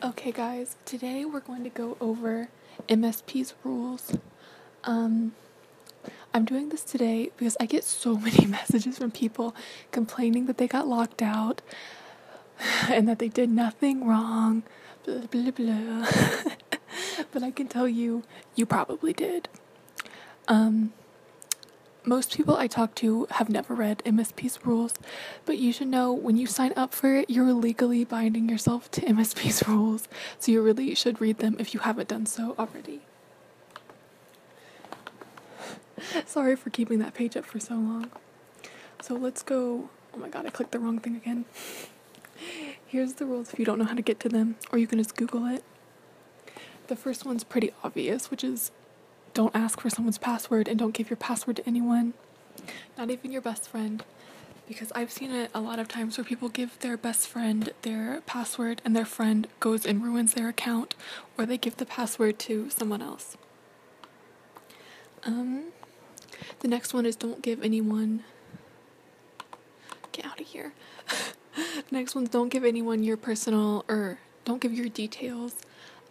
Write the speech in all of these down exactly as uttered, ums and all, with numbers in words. Okay guys, today we're going to go over M S P's rules. Um, I'm doing this today because I get so many messages from people complaining that they got locked out and that they did nothing wrong, blah, blah, blah. But I can tell you, you probably did. Um, most people I talk to have never read M S P's rules, but you should know when you sign up for it, you're legally binding yourself to M S P's rules, so you really should read them if you haven't done so already. Sorry for keeping that page up for so long. So let's go, oh my god, I clicked the wrong thing again. Here's the rules if you don't know how to get to them, or you can just Google it. The first one's pretty obvious, which is don't ask for someone's password and don't give your password to anyone, not even your best friend, because I've seen it a lot of times where people give their best friend their password and their friend goes and ruins their account, or they give the password to someone else. Um, the next one is don't give anyone, get out of here, the next one's don't give anyone your personal, or don't give your details.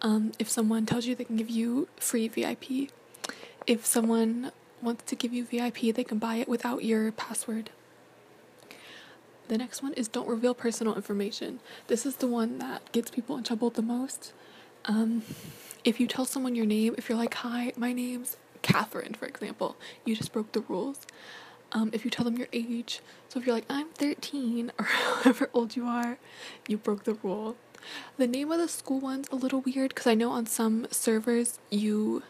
Um, if someone tells you they can give you free V I P, if someone wants to give you V I P, they can buy it without your password. The next one is don't reveal personal information. This is the one that gets people in trouble the most. Um, if you tell someone your name, if you're like, hi, my name's Catherine, for example, you just broke the rules. Um, if you tell them your age, so if you're like, I'm thirteen, or however old you are, you broke the rule. The name of the school one's a little weird, because I know on some servers you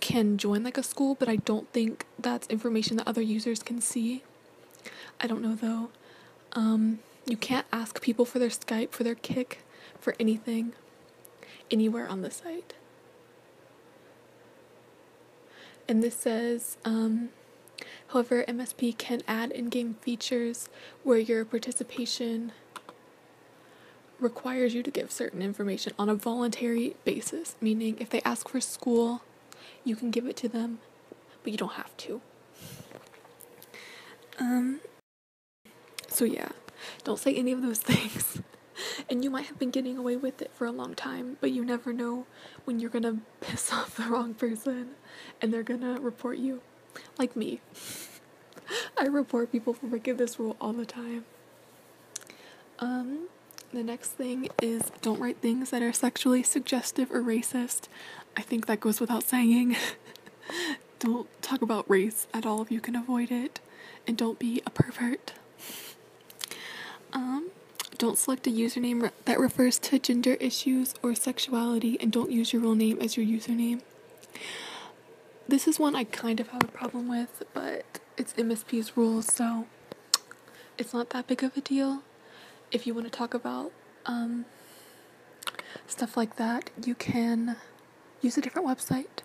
can join like a school, but I don't think that's information that other users can see. I don't know though. Um, you can't ask people for their Skype, for their Kick, for anything, anywhere on the site. And this says, um, however, M S P can add in-game features where your participation requires you to give certain information on a voluntary basis, meaning if they ask for school, you can give it to them, but you don't have to. Um, so yeah, don't say any of those things. And you might have been getting away with it for a long time, but you never know when you're gonna piss off the wrong person and they're gonna report you. Like me. I report people for breaking this rule all the time. Um... The next thing is don't write things that are sexually suggestive or racist. I think that goes without saying. Don't talk about race at all if you can avoid it. And don't be a pervert. Um, don't select a username re- that refers to gender issues or sexuality, and don't use your real name as your username. This is one I kind of have a problem with, but it's M S P's rules, so it's not that big of a deal. If you want to talk about um, stuff like that, you can use a different website.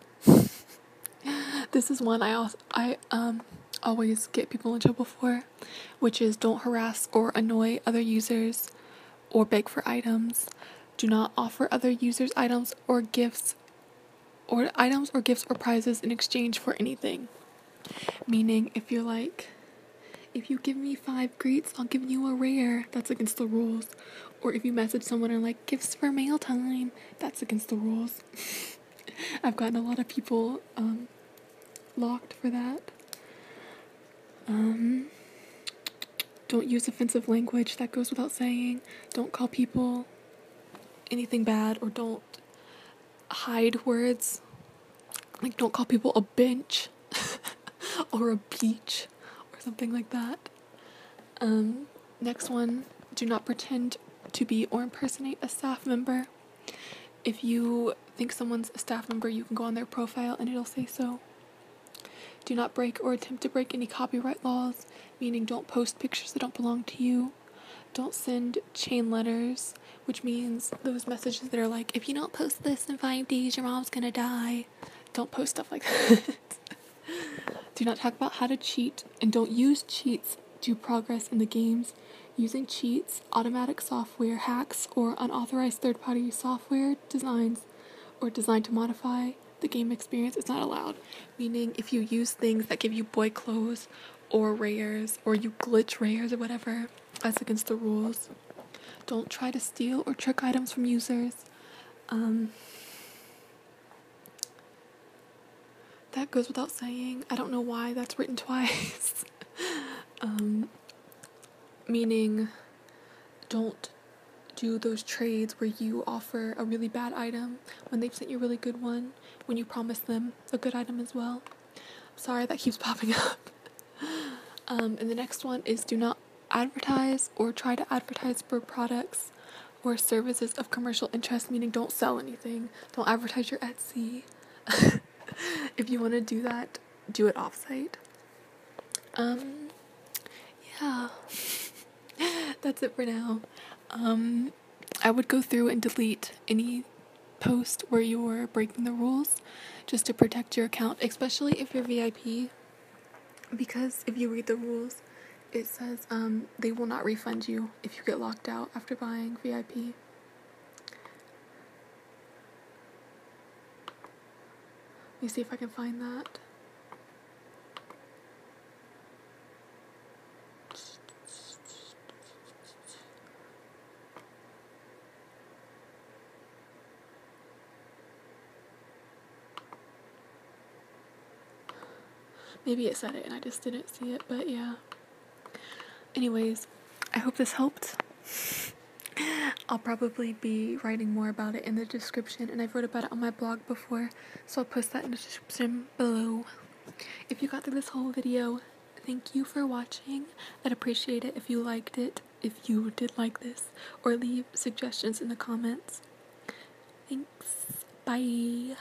This is one I, also, I um, always get people in trouble for, which is don't harass or annoy other users or beg for items. Do not offer other users items or gifts or items or gifts or prizes in exchange for anything. Meaning, if you're like, if you give me five greets, I'll give you a rare. That's against the rules. Or if you message someone and like, gifts for mail time, that's against the rules. I've gotten a lot of people um, locked for that. Um, don't use offensive language. That goes without saying. Don't call people anything bad, or don't hide words. Like, don't call people a bench or a beach. Something like that. Um, next one, do not pretend to be or impersonate a staff member. If you think someone's a staff member, you can go on their profile and it'll say so. Do not break or attempt to break any copyright laws, meaning don't post pictures that don't belong to you. Don't send chain letters, which means those messages that are like, if you don't post this in five days, your mom's gonna die. Don't post stuff like that. Do not talk about how to cheat, and don't use cheats to progress in the games. Using cheats, automatic software hacks, or unauthorized third-party software designs or designed to modify the game experience is not allowed. Meaning, if you use things that give you boy clothes or rares, or you glitch rares or whatever, that's against the rules. Don't try to steal or trick items from users. Um, that goes without saying. I don't know why that's written twice. um, meaning, don't do those trades where you offer a really bad item when they've sent you a really good one, when you promise them a good item as well. Sorry, that keeps popping up. Um, and the next one is do not advertise or try to advertise for products or services of commercial interest, meaning don't sell anything. Don't advertise your Etsy. If you want to do that, do it offsite. Um, yeah. That's it for now. Um, I would go through and delete any post where you're breaking the rules just to protect your account, especially if you're V I P, because if you read the rules, it says um, they will not refund you if you get locked out after buying V I P. Let me see if I can find that. Maybe it said it and I just didn't see it, but yeah. Anyways, I hope this helped. I'll probably be writing more about it in the description, and I've wrote about it on my blog before, so I'll post that in the description below. If you got through this whole video, thank you for watching. I'd appreciate it if you liked it, if you did like this, or leave suggestions in the comments. Thanks. Bye.